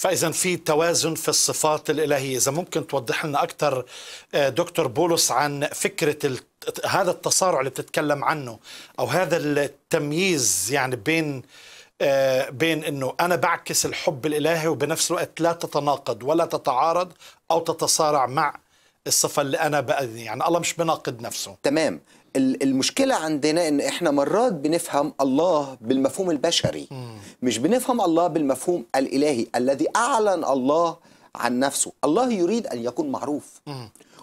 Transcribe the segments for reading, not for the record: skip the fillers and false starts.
فإذا في توازن في الصفات الإلهية. إذا ممكن توضح لنا أكثر دكتور بولوس عن فكرة هذا التصارع اللي بتتكلم عنه، أو هذا التمييز يعني بين أنه أنا بعكس الحب الإلهي وبنفس الوقت لا تتناقض ولا تتعارض أو تتصارع مع الصفة اللي أنا بأذني، يعني الله مش بناقض نفسه. تمام. المشكلة عندنا إن إحنا مرات بنفهم الله بالمفهوم البشري، مش بنفهم الله بالمفهوم الإلهي الذي أعلن الله عن نفسه. الله يريد أن يكون معروف،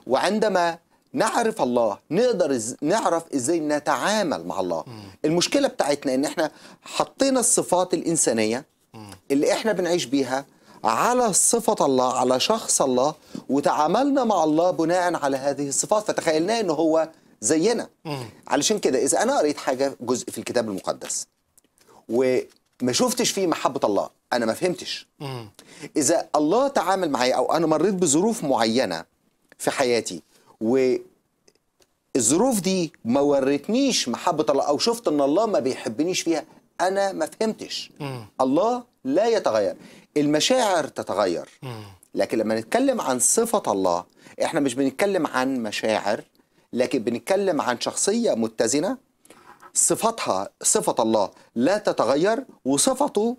وعندما نعرف الله نقدر نعرف إزاي نتعامل مع الله. المشكلة بتاعتنا إن إحنا حطينا الصفات الإنسانية اللي إحنا بنعيش بيها على صفة الله، على شخص الله، وتعاملنا مع الله بناء على هذه الصفات، فتخيلنا إنه هو زينا. علشان كده إذا أنا قريت حاجة جزء في الكتاب المقدس وما شفتش فيه محبة الله، أنا ما فهمتش. إذا الله تعامل معي أو أنا مريت بظروف معينة في حياتي والظروف دي ما ورتنيش محبة الله أو شفت أن الله ما بيحبنيش فيها، أنا ما فهمتش. الله لا يتغير، المشاعر تتغير، لكن لما نتكلم عن صفة الله إحنا مش بنتكلم عن مشاعر، لكن بنتكلم عن شخصية متزنة صفاتها صفة الله لا تتغير، وصفته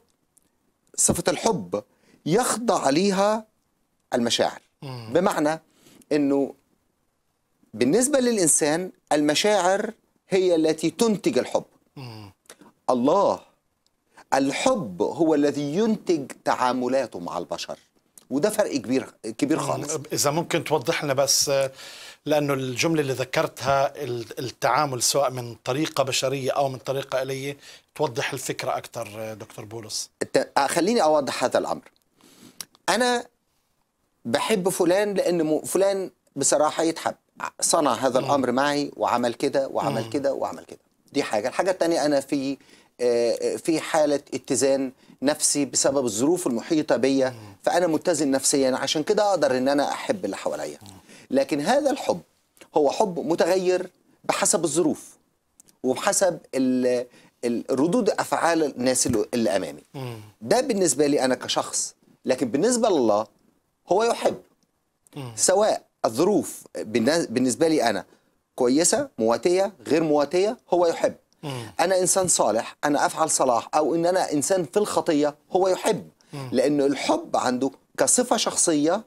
صفة الحب يخضع ليها المشاعر. بمعنى أنه بالنسبة للإنسان المشاعر هي التي تنتج الحب، الله الحب هو الذي ينتج تعاملاته مع البشر، وده فرق كبير خالص. إذا ممكن توضح لنا بس، لأنه الجملة اللي ذكرتها التعامل سواء من طريقة بشرية أو من طريقة إلهية، توضح الفكرة أكثر دكتور بولوس. خليني أوضح هذا الأمر. أنا بحب فلان لأن فلان بصراحة يتحب، صنع هذا الأمر معي وعمل كده وعمل كده وعمل كده، دي حاجة. الحاجة الثانية أنا في حالة اتزان نفسي بسبب الظروف المحيطة بيا، فأنا متزن نفسيا عشان كده أقدر إن أنا أحب اللي حواليا. لكن هذا الحب هو حب متغير بحسب الظروف وبحسب الردود أفعال الناس اللي أمامي. ده بالنسبة لي أنا كشخص، لكن بالنسبة لله هو يحب سواء الظروف بالنسبة لي أنا كويسة مواتية غير مواتية، هو يحب. أنا إنسان صالح أنا أفعل صلاح، أو إن أنا إنسان في الخطية، هو يحب، لأنه الحب عنده كصفة شخصية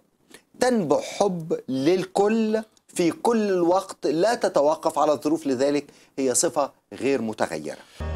تنبع حب للكل في كل الوقت، لا تتوقف على الظروف، لذلك هي صفة غير متغيرة.